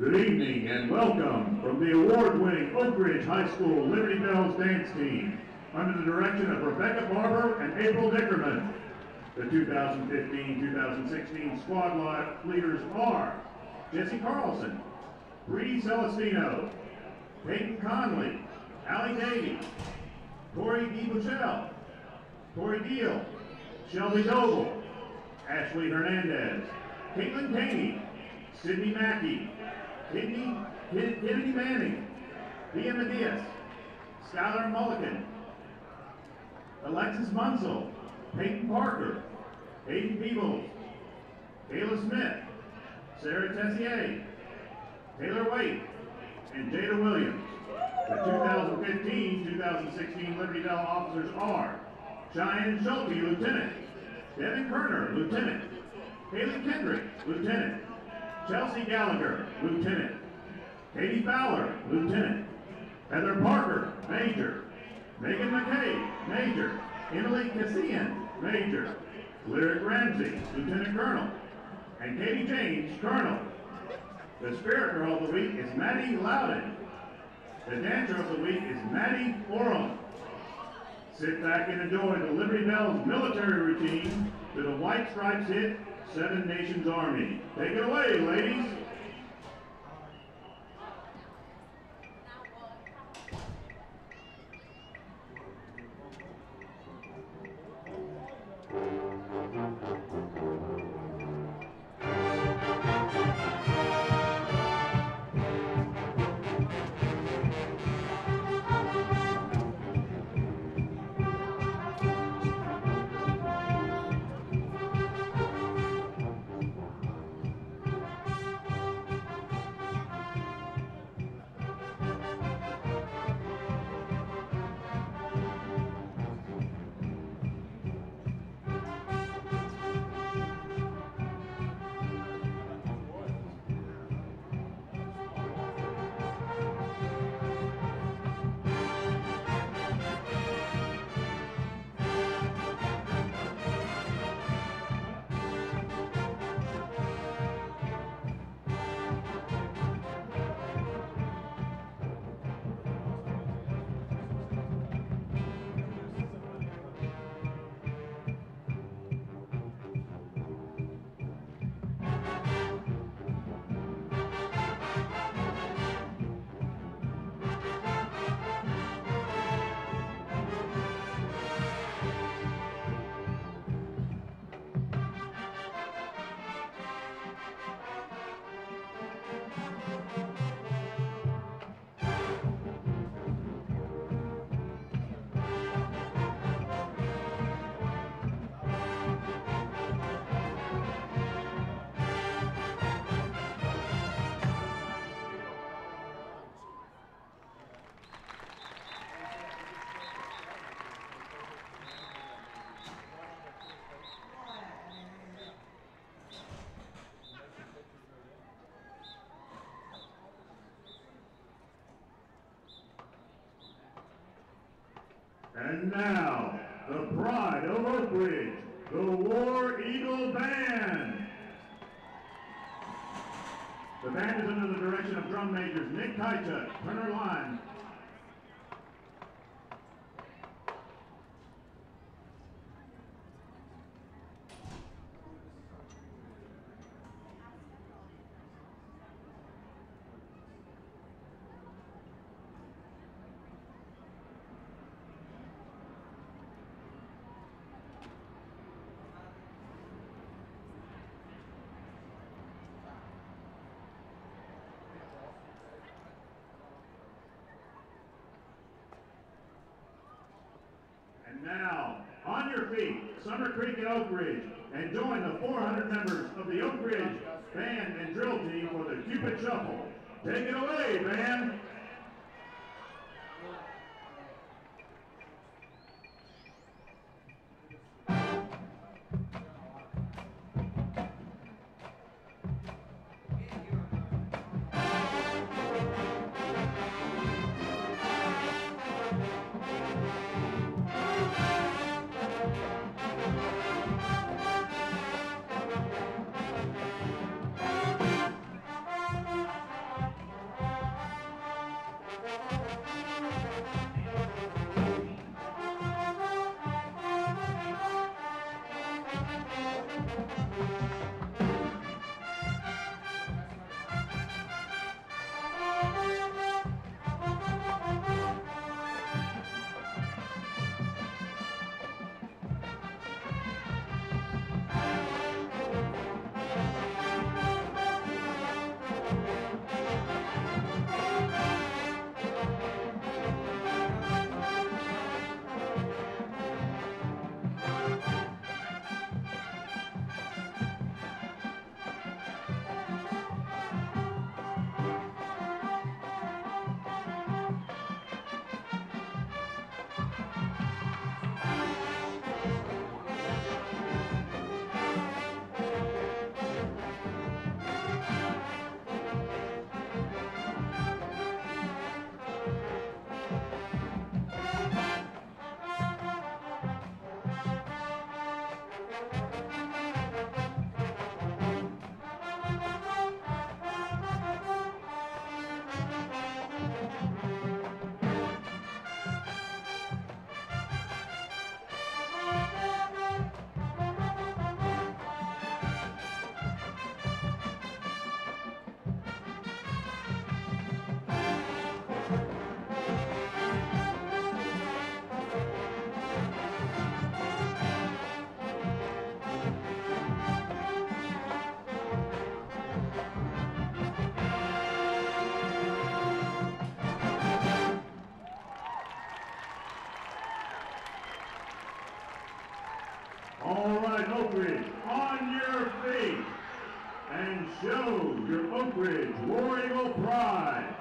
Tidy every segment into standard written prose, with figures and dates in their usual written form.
Good evening and welcome from the award-winning Oak Ridge High School Liberty Bells Dance Team under the direction of Rebecca Barber and April Dickerman. The 2015-2016 squad leaders are Jesse Carlson, Bree Celestino, Peyton Conley, Allie Davy, Cory DiBuchel, Cory Deal, Shelby Doble, Ashley Hernandez, Caitlin Caney, Sydney Mackey, Kitty Manning, Pia Medias, Skylar Mulligan, Alexis Munsell, Peyton Parker, Aiden Peebles, Kayla Smith, Sarah Tessier, Taylor Waite, and Jada Williams. The 2015-2016 Liberty Bell officers are Cheyenne Shulky, Lieutenant; Devin Kerner, Lieutenant; Haley Kendrick, Lieutenant; Chelsea Gallagher, Lieutenant; Katie Fowler, Lieutenant; Heather Parker, Major; Megan McKay, Major; Emily Cassian, Major; Lyric Ramsey, Lieutenant Colonel; and Katie James, Colonel. The Spirit Girl of the Week is Maddie Loudon. The Dancer of the Week is Maddie Oram. Sit back and enjoy the Liberty Bells military routine to the White Stripes hit, Seven Nations Army. Take it away, ladies. And now, the pride of Oak Ridge, the War Eagle Band. The band is under the direction of drum majors Nick Tychuk, Hunter Line, Summer Creek and Oak Ridge, and join the 400 members of the Oak Ridge band and drill team for the Cupid Shuffle. Take it away, band! your Oak Ridge War Eagle Pride.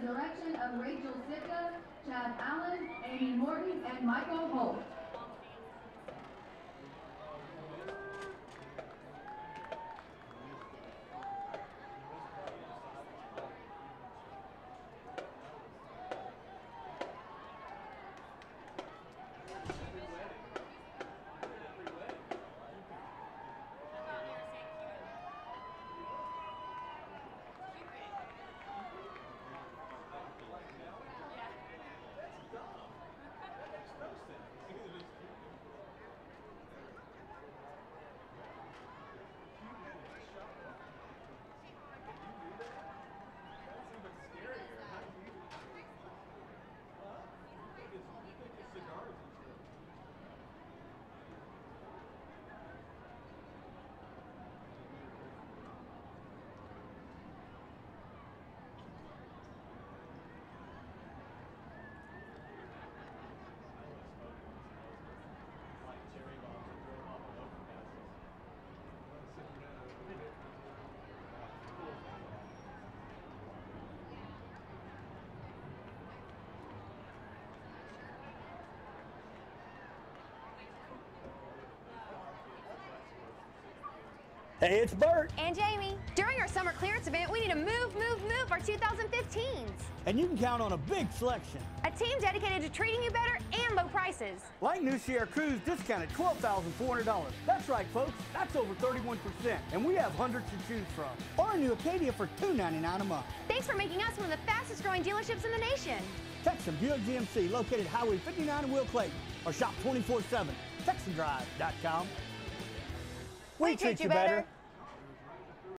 the direction of Rachel Sitka, Chad Allen, Amy Morton, and Michael Holt. Hey, it's Bert. And Jamie. During our summer clearance event, we need to move our 2015s. And you can count on a big selection. A team dedicated to treating you better and low prices. Like new Sierra Cruz discounted $12,400. That's right, folks. That's over 31%. And we have hundreds to choose from. Or a new Acadia for $299 a month. Thanks for making us one of the fastest growing dealerships in the nation. Texan Buick GMC, located Highway 59 in Will Clayton. Or shop 24/7. TexanDrive.com. We treat you better.